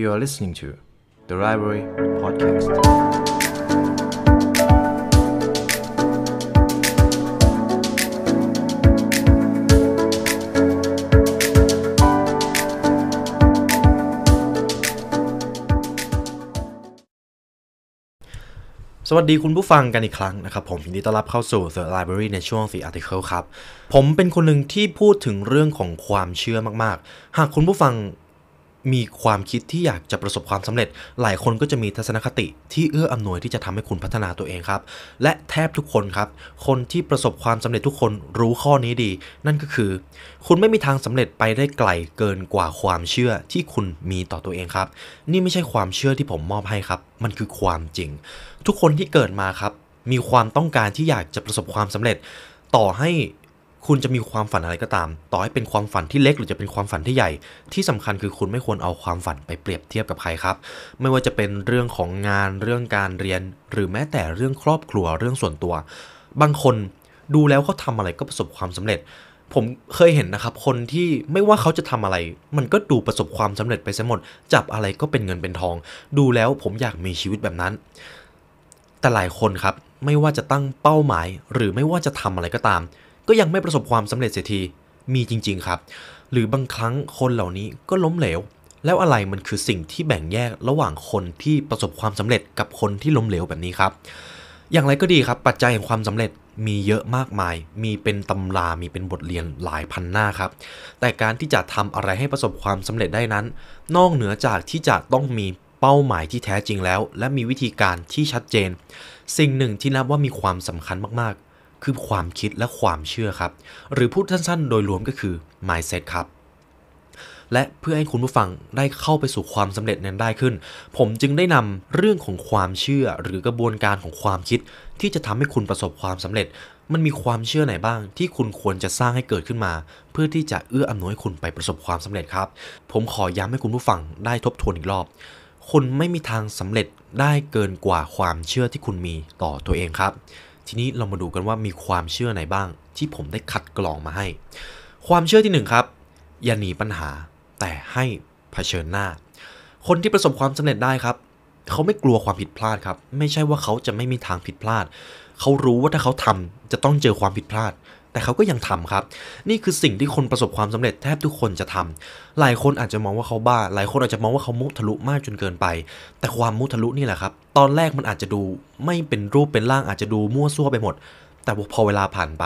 You are listening to The Library Podcast. สวัสดีคุณผู้ฟังกันอีกครั้งนะครับผมยินดีต้อนรับเข้าสู่ The Library ในช่วง The Article ครับผมเป็นคนหนึ่งที่พูดถึงเรื่องของความเชื่อมากๆหากคุณผู้ฟังมีความคิดที่อยากจะประสบความสำเร็จหลายคนก็จะมีทัศนคติที่เอื้ออำนวยที่จะทำให้คุณพัฒนาตัวเองครับและแทบทุกคนครับคนที่ประสบความสำเร็จทุกคนรู้ข้อนี้ดีนั่นก็คือคุณไม่มีทางสำเร็จไปได้ไกลเกินกว่าความเชื่อที่คุณมีต่อตัวเองครับนี่ไม่ใช่ความเชื่อที่ผมมอบให้ครับมันคือความจริงทุกคนที่เกิดมาครับมีความต้องการที่อยากจะประสบความสำเร็จต่อให้คุณจะมีความฝันอะไรก็ตามต่อให้เป็นความฝันที่เล็กหรือจะเป็นความฝันที่ใหญ่ที่สำคัญคือคุณไม่ควรเอาความฝันไปเปรียบเทียบกับใครครับไม่ว่าจะเป็นเรื่องของงานเรื่องการเรียนหรือแม้แต่เรื่องครอบครัวเรื่องส่วนตัวบางคนดูแล้วเขาทำอะไรก็ประสบความสำเร็จผมเคยเห็นนะครับคนที่ไม่ว่าเขาจะทำอะไรมันก็ดูประสบความสำเร็จไปซะหมดจับอะไรก็เป็นเงินเป็นทองดูแล้วผมอยากมีชีวิตแบบนั้นแต่หลายคนครับไม่ว่าจะตั้งเป้าหมายหรือไม่ว่าจะทำอะไรก็ตามก็ยังไม่ประสบความสำเร็จเสียทีมีจริงๆครับหรือบางครั้งคนเหล่านี้ก็ล้มเหลวแล้วอะไรมันคือสิ่งที่แบ่งแยกระหว่างคนที่ประสบความสำเร็จกับคนที่ล้มเหลวแบบนี้ครับอย่างไรก็ดีครับปัจจัยแห่งความสำเร็จมีเยอะมากมายมีเป็นตำรามีเป็นบทเรียนหลายพันหน้าครับแต่การที่จะทำอะไรให้ประสบความสำเร็จได้นั้นนอกเหนือจากที่จะต้องมีเป้าหมายที่แท้จริงแล้วและมีวิธีการที่ชัดเจนสิ่งหนึ่งที่นับว่ามีความสำคัญมากๆคือความคิดและความเชื่อครับหรือพูดสั้นๆโดยรวมก็คือ mindset ครับและเพื่อให้คุณผู้ฟังได้เข้าไปสู่ความสำเร็จนั้นได้ขึ้นผมจึงได้นำเรื่องของความเชื่อหรือกระบวนการของความคิดที่จะทำให้คุณประสบความสำเร็จมันมีความเชื่อไหนบ้างที่คุณควรจะสร้างให้เกิดขึ้นมาเพื่อที่จะเอื้ออำนวยคุณไปประสบความสำเร็จครับผมขอย้ำให้คุณผู้ฟังได้ทบทวนอีกรอบคุณไม่มีทางสำเร็จได้เกินกว่าความเชื่อที่คุณมีต่อตัวเองครับทีนี้เรามาดูกันว่ามีความเชื่อไหนบ้างที่ผมได้คัดกรองมาให้ความเชื่อที่1ครับอย่าหนีปัญหาแต่ให้เผชิญหน้าคนที่ประสบความสำเร็จได้ครับเขาไม่กลัวความผิดพลาดครับไม่ใช่ว่าเขาจะไม่มีทางผิดพลาดเขารู้ว่าถ้าเขาทำจะต้องเจอความผิดพลาดแต่เขาก็ยังทำครับนี่คือสิ่งที่คนประสบความสำเร็จแทบทุกคนจะทำหลายคนอาจจะมองว่าเขาบ้าหลายคนอาจจะมองว่าเขามุทะลุมากจนเกินไปแต่ความมุทะลุนี่แหละครับตอนแรกมันอาจจะดูไม่เป็นรูปเป็นร่างอาจจะดูมั่วซั่วไปหมดแต่พอเวลาผ่านไป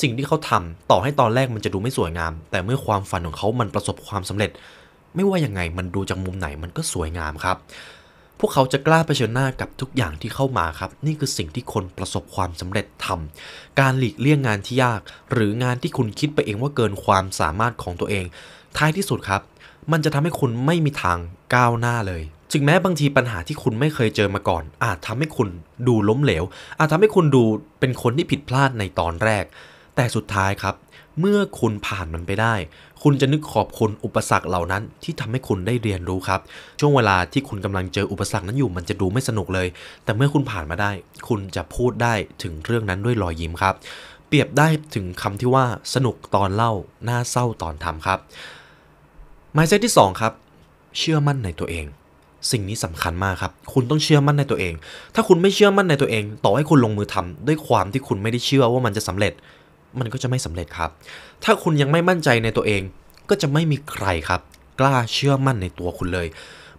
สิ่งที่เขาทำต่อให้ตอนแรกมันจะดูไม่สวยงามแต่เมื่อความฝันของเขามันประสบความสำเร็จไม่ว่ายังไงมันดูจากมุมไหนมันก็สวยงามครับพวกเขาจะกล้าเผชิญหน้ากับทุกอย่างที่เข้ามาครับนี่คือสิ่งที่คนประสบความสำเร็จทำการหลีกเลี่ยงงานที่ยากหรืองานที่คุณคิดไปเองว่าเกินความสามารถของตัวเองท้ายที่สุดครับมันจะทำให้คุณไม่มีทางก้าวหน้าเลยถึงแม้บางทีปัญหาที่คุณไม่เคยเจอมาก่อนอาจทำให้คุณดูล้มเหลวอาจทำให้คุณดูเป็นคนที่ผิดพลาดในตอนแรกแต่สุดท้ายครับเมื่อคุณผ่านมันไปได้คุณจะนึกขอบคุณอุปสรรคเหล่านั้นที่ทำให้คุณได้เรียนรู้ครับช่วงเวลาที่คุณกำลังเจออุปสรรคนั้นอยู่มันจะดูไม่สนุกเลยแต่เมื่อคุณผ่านมาได้คุณจะพูดได้ถึงเรื่องนั้นด้วยรอยยิ้มครับเปรียบได้ถึงคำที่ว่าสนุกตอนเล่าน่าเศร้าตอนทำครับ mindset ที่2ครับเชื่อมั่นในตัวเองสิ่งนี้สำคัญมากครับคุณต้องเชื่อมั่นในตัวเองถ้าคุณไม่เชื่อมั่นในตัวเองต่อให้คุณลงมือทำด้วยความที่คุณไม่ได้เชื่อว่ามันจะสำเร็จมันก็จะไม่สำเร็จครับถ้าคุณยังไม่มั่นใจในตัวเองก็จะไม่มีใครครับกล้าเชื่อมั่นในตัวคุณเลย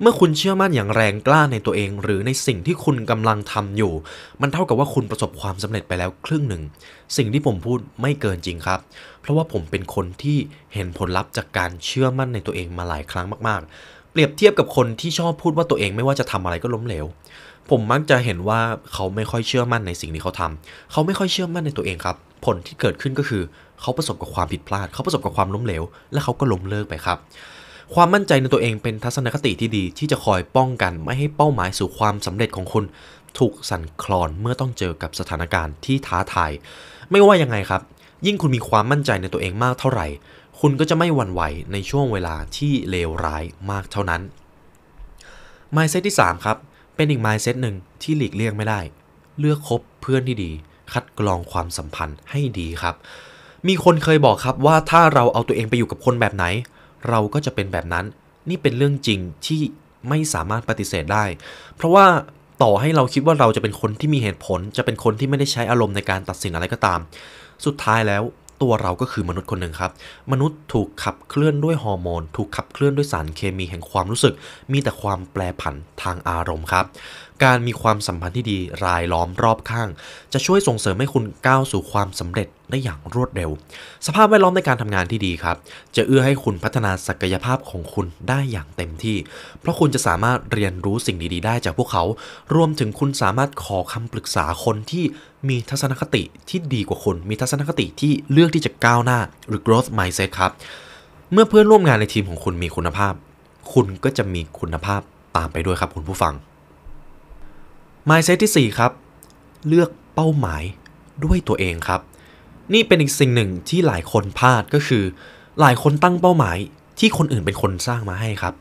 เมื่อคุณเชื่อมั่นอย่างแรงกล้าในตัวเองหรือในสิ่งที่คุณกำลังทำอยู่มันเท่ากับว่าคุณประสบความสำเร็จไปแล้วครึ่งหนึ่งสิ่งที่ผมพูดไม่เกินจริงครับเพราะว่าผมเป็นคนที่เห็นผลลัพธ์จากการเชื่อมั่นในตัวเองมาหลายครั้งมากๆเปรียบเทียบกับคนที่ชอบพูดว่าตัวเองไม่ว่าจะทำอะไรก็ล้มเหลวผมมักจะเห็นว่าเขาไม่ค่อยเชื่อมั่นในสิ่งที่เขาทำเขาไม่ค่อยเชื่อมั่นในตัวเองครับผลที่เกิดขึ้นก็คือเขาประสบกับความผิดพลาดเขาประสบกับความล้มเหลวและเขาก็ล้มเลิกไปครับความมั่นใจในตัวเองเป็นทัศนคติที่ดีที่จะคอยป้องกันไม่ให้เป้าหมายสู่ความสำเร็จของคุณถูกสั่นคลอนเมื่อต้องเจอกับสถานการณ์ที่ท้าทายไม่ว่ายังไงครับยิ่งคุณมีความมั่นใจในตัวเองมากเท่าไหร่คุณก็จะไม่หวั่นไหวในช่วงเวลาที่เลวร้ายมากเท่านั้น mindset ที่3ครับเป็นอีก mindset หนึ่งที่หลีกเลี่ยงไม่ได้เลือกคบเพื่อนที่ดีคัดกรองความสัมพันธ์ให้ดีครับมีคนเคยบอกครับว่าถ้าเราเอาตัวเองไปอยู่กับคนแบบไหนเราก็จะเป็นแบบนั้นนี่เป็นเรื่องจริงที่ ไม่สามารถปฏิเสธได้เพราะว่าต่อให้เราคิดว่าเราจะเป็นคนที่มีเหตุผลจะเป็นคนที่ไม่ได้ใช้อารมณ์ในการตัดสินอะไรก็ตามสุดท้ายแล้วตัวเราก็คือมนุษย์คนหนึ่งครับมนุษย์ถูกขับเคลื่อนด้วยฮอร์โมนถูกขับเคลื่อนด้วยสารเคมีแห่งความรู้สึกมีแต่ความแปรผันทางอารมณ์ครับการมีความสัมพันธ์ที่ดีรายล้อมรอบข้างจะช่วยส่งเสริมให้คุณก้าวสู่ความสำเร็จได้อย่างรวดเร็วสภาพแวดล้อมในการทำงานที่ดีครับจะเอื้อให้คุณพัฒนาศักยภาพของคุณได้อย่างเต็มที่เพราะคุณจะสามารถเรียนรู้สิ่งดีๆได้จากพวกเขารวมถึงคุณสามารถขอคำปรึกษาคนที่มีทัศนคติที่ดีกว่าคุณมีทัศนคติที่เลือกที่จะก้าวหน้าหรือ growth mindset ครับเมื่อเพื่อนร่วมงานในทีมของคุณมีคุณภาพคุณก็จะมีคุณภาพตามไปด้วยครับคุณผู้ฟังMindset ที่4ครับเลือกเป้าหมายด้วยตัวเองครับนี่เป็นอีกสิ่งหนึ่งที่หลายคนพลาดก็คือหลายคนตั้งเป้าหมายที่คนอื่นเป็นคนสร้างมาให้ครับ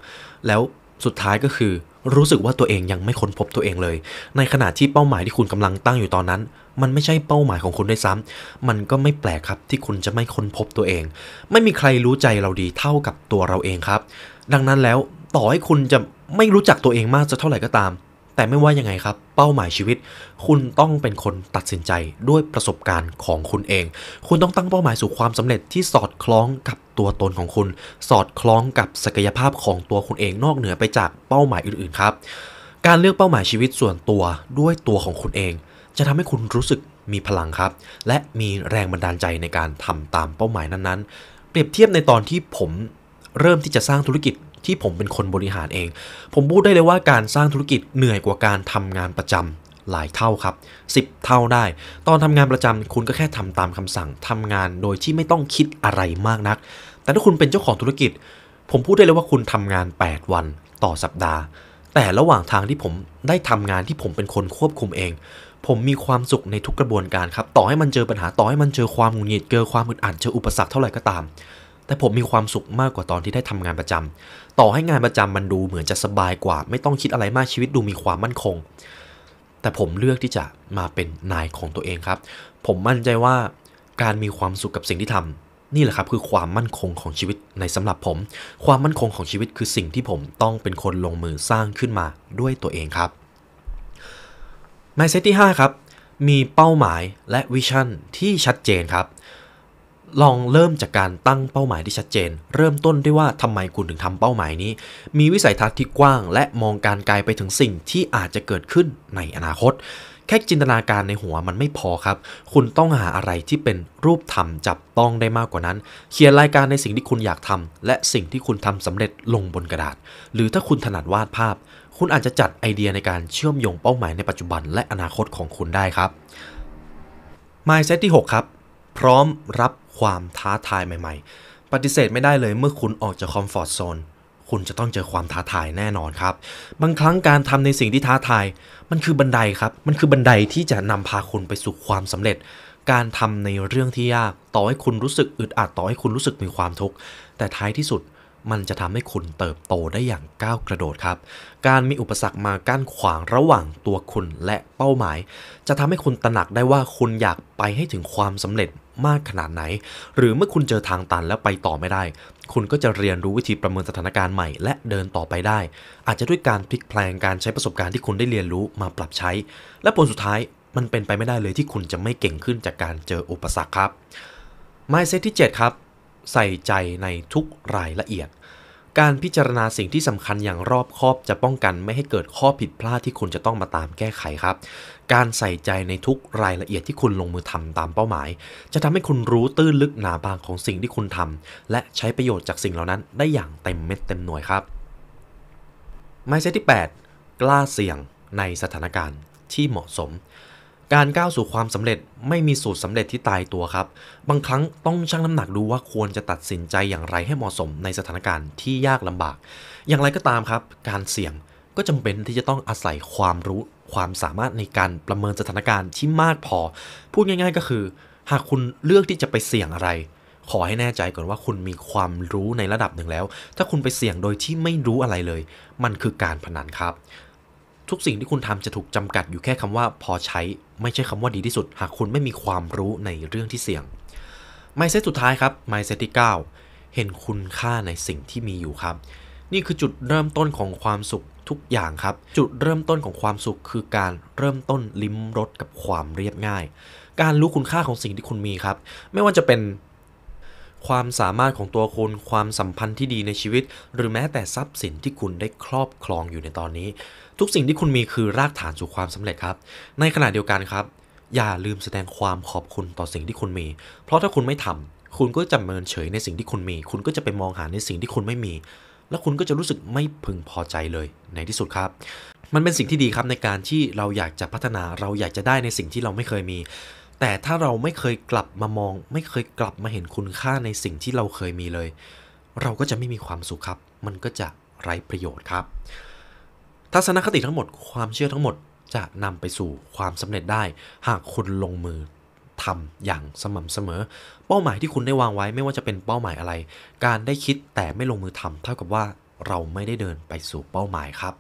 แล้วสุดท้ายก็คือรู้สึกว่าตัวเองยังไม่ค้นพบตัวเองเลยในขณะที่เป้าหมายที่คุณกำลังตั้งอยู่ตอนนั้นมันไม่ใช่เป้าหมายของคุณด้วยซ้ำมันก็ไม่แปลกครับที่คุณจะไม่ค้นพบตัวเองไม่มีใครรู้ใจเราดีเท่ากับตัวเราเองครับดังนั้นแล้วต่อให้คุณจะไม่รู้จักตัวเองมากจะเท่าไหร่ก็ตามแต่ไม่ว่ายังไงครับเป้าหมายชีวิตคุณต้องเป็นคนตัดสินใจด้วยประสบการณ์ของคุณเองคุณต้องตั้งเป้าหมายสู่ความสำเร็จที่สอดคล้องกับตัวตนของคุณสอดคล้องกับศักยภาพของตัวคุณเองนอกเหนือไปจากเป้าหมายอื่นๆครับการเลือกเป้าหมายชีวิตส่วนตัวด้วยตัวของคุณเองจะทำให้คุณรู้สึกมีพลังครับและมีแรงบันดาลใจในการทำตามเป้าหมายนั้นๆเปรียบเทียบในตอนที่ผมเริ่มที่จะสร้างธุรกิจที่ผมเป็นคนบริหารเองผมพูดได้เลยว่าการสร้างธุรกิจเหนื่อยกว่าการทำงานประจำหลายเท่าครับ10เท่าได้ตอนทำงานประจำคุณก็แค่ทำตามคำสั่งทำงานโดยที่ไม่ต้องคิดอะไรมากนักแต่ถ้าคุณเป็นเจ้าของธุรกิจผมพูดได้เลยว่าคุณทำงาน8วันต่อสัปดาห์แต่ระหว่างทางที่ผมได้ทำงานที่ผมเป็นคนควบคุมเองผมมีความสุขในทุกกระบวนการครับต่อให้มันเจอปัญหาต่อให้มันเจอความหงุดหงิดเจอความอึดอัดเจออุปสรรคเท่าไหร่ก็ตามแต่ผมมีความสุขมากกว่าตอนที่ได้ทำงานประจำต่อให้งานประจำมันดูเหมือนจะสบายกว่าไม่ต้องคิดอะไรมากชีวิตดูมีความมั่นคงแต่ผมเลือกที่จะมาเป็นนายของตัวเองครับผมมั่นใจว่าการมีความสุขกับสิ่งที่ทำนี่แหละครับคือความมั่นคงของชีวิตในสำหรับผมความมั่นคงของชีวิตคือสิ่งที่ผมต้องเป็นคนลงมือสร้างขึ้นมาด้วยตัวเองครับ Mindset ที่5ครับมีเป้าหมายและวิชั่นที่ชัดเจนครับลองเริ่มจากการตั้งเป้าหมายที่ชัดเจนเริ่มต้นด้วยว่าทำไมคุณถึงทำเป้าหมายนี้มีวิสัยทัศน์ที่กว้างและมองการไกลไปถึงสิ่งที่อาจจะเกิดขึ้นในอนาคตแค่จินตนาการในหัวมันไม่พอครับคุณต้องหาอะไรที่เป็นรูปธรรมจับต้องได้มากกว่านั้นเขียนรายการในสิ่งที่คุณอยากทำและสิ่งที่คุณทำสำเร็จลงบนกระดาษหรือถ้าคุณถนัดวาดภาพคุณอาจจะจัดไอเดียในการเชื่อมโยงเป้าหมายในปัจจุบันและอนาคตของคุณได้ครับ Mindset ที่6ครับพร้อมรับความท้าทายใหม่ๆปฏิเสธไม่ได้เลยเมื่อคุณออกจากคอมฟอร์ตโซนคุณจะต้องเจอความท้าทายแน่นอนครับบางครั้งการทำในสิ่งที่ท้าทายมันคือบันไดครับมันคือบันไดที่จะนำพาคุณไปสู่ความสำเร็จการทำในเรื่องที่ยากต่อให้คุณรู้สึกอึดอัดต่อให้คุณรู้สึกมีความทุกข์แต่ท้ายที่สุดมันจะทำให้คุณเติบโตได้อย่างก้าวกระโดดครับการมีอุปสรรคมากั้นขวางระหว่างตัวคุณและเป้าหมายจะทำให้คุณตระหนักได้ว่าคุณอยากไปให้ถึงความสำเร็จมากขนาดไหนหรือเมื่อคุณเจอทางตันแล้วไปต่อไม่ได้คุณก็จะเรียนรู้วิธีประเมินสถานการณ์ใหม่และเดินต่อไปได้อาจจะด้วยการพลิกแปลงการใช้ประสบการณ์ที่คุณได้เรียนรู้มาปรับใช้และผลสุดท้ายมันเป็นไปไม่ได้เลยที่คุณจะไม่เก่งขึ้นจากการเจออุปสรรคครับ Mindset ที่ 7 ครับใส่ใจในทุกรายละเอียดการพิจารณาสิ่งที่สำคัญอย่างรอบคอบจะป้องกันไม่ให้เกิดข้อผิดพลาดที่คุณจะต้องมาตามแก้ไขครับการใส่ใจในทุกรายละเอียดที่คุณลงมือทำตามเป้าหมายจะทำให้คุณรู้ตื้นลึกหนาบางของสิ่งที่คุณทำและใช้ประโยชน์จากสิ่งเหล่านั้นได้อย่างเต็มเม็ดเต็มหน่วยครับ Mindset ที่ 8 กล้าเสี่ยงในสถานการณ์ที่เหมาะสมการก้าวสู่ความสำเร็จไม่มีสูตรสำเร็จที่ตายตัวครับบางครั้งต้องชั่งน้ำหนักดูว่าควรจะตัดสินใจอย่างไรให้เหมาะสมในสถานการณ์ที่ยากลำบากอย่างไรก็ตามครับการเสี่ยงก็จำเป็นที่จะต้องอาศัยความรู้ความสามารถในการประเมินสถานการณ์ที่มากพอพูดง่ายๆก็คือหากคุณเลือกที่จะไปเสี่ยงอะไรขอให้แน่ใจก่อนว่าคุณมีความรู้ในระดับหนึ่งแล้วถ้าคุณไปเสี่ยงโดยที่ไม่รู้อะไรเลยมันคือการพนันครับทุกสิ่งที่คุณทำจะถูกจำกัดอยู่แค่คำว่าพอใช้ไม่ใช่คำว่าดีที่สุดหากคุณไม่มีความรู้ในเรื่องที่เสี่ยง Mindset สุดท้ายครับ Mindset ที่ 9เห็นคุณค่าในสิ่งที่มีอยู่ครับ นี่คือจุดเริ่มต้นของความสุขทุกอย่างครับจุดเริ่มต้นของความสุขคือการเริ่มต้นลิ้มรสกับความเรียบง่ายการรู้คุณค่าของสิ่งที่คุณมีครับไม่ว่าจะเป็นความสามารถของตัวคุณความสัมพันธ์ที่ดีในชีวิตหรือแม้แต่ทรัพย์สินที่คุณได้ครอบครองอยู่ในตอนนี้ทุกสิ่งที่คุณมีคือรากฐานสู่ความสำเร็จครับในขณะเดียวกันครับอย่าลืมแสดงความขอบคุณต่อสิ่งที่คุณมีเพราะถ้าคุณไม่ทำคุณก็จะเมินเฉยในสิ่งที่คุณมีคุณก็จะไปมองหาในสิ่งที่คุณไม่มีแล้วคุณก็จะรู้สึกไม่พึงพอใจเลยในที่สุดครับมันเป็นสิ่งที่ดีครับในการที่เราอยากจะพัฒนาเราอยากจะได้ในสิ่งที่เราไม่เคยมีแต่ถ้าเราไม่เคยกลับมามองไม่เคยกลับมาเห็นคุณค่าในสิ่งที่เราเคยมีเลยเราก็จะไม่มีความสุขครับมันก็จะไร้ประโยชน์ครับทัศนคติทั้งหมดความเชื่อทั้งหมดจะนำไปสู่ความสำเร็จได้หากคุณลงมือทำอย่างสม่ำเสมอเป้าหมายที่คุณได้วางไว้ไม่ว่าจะเป็นเป้าหมายอะไรการได้คิดแต่ไม่ลงมือทำเท่ากับว่าเราไม่ได้เดินไปสู่เป้าหมายครับ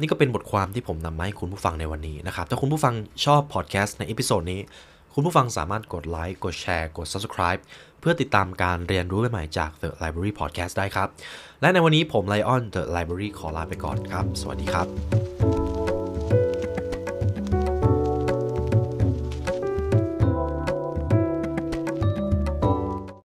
นี่ก็เป็นบทความที่ผมนำมาให้คุณผู้ฟังในวันนี้นะครับถ้าคุณผู้ฟังชอบพอดแคสต์ในเอพิโซดนี้คุณผู้ฟังสามารถกดไลค์กดแชร์กด Subscribe เพื่อติดตามการเรียนรู้ใหม่ๆจาก The Library Podcast ได้ครับและในวันนี้ผมไลออน The Library ขอลาไปก่อนครับสวัสดีครับ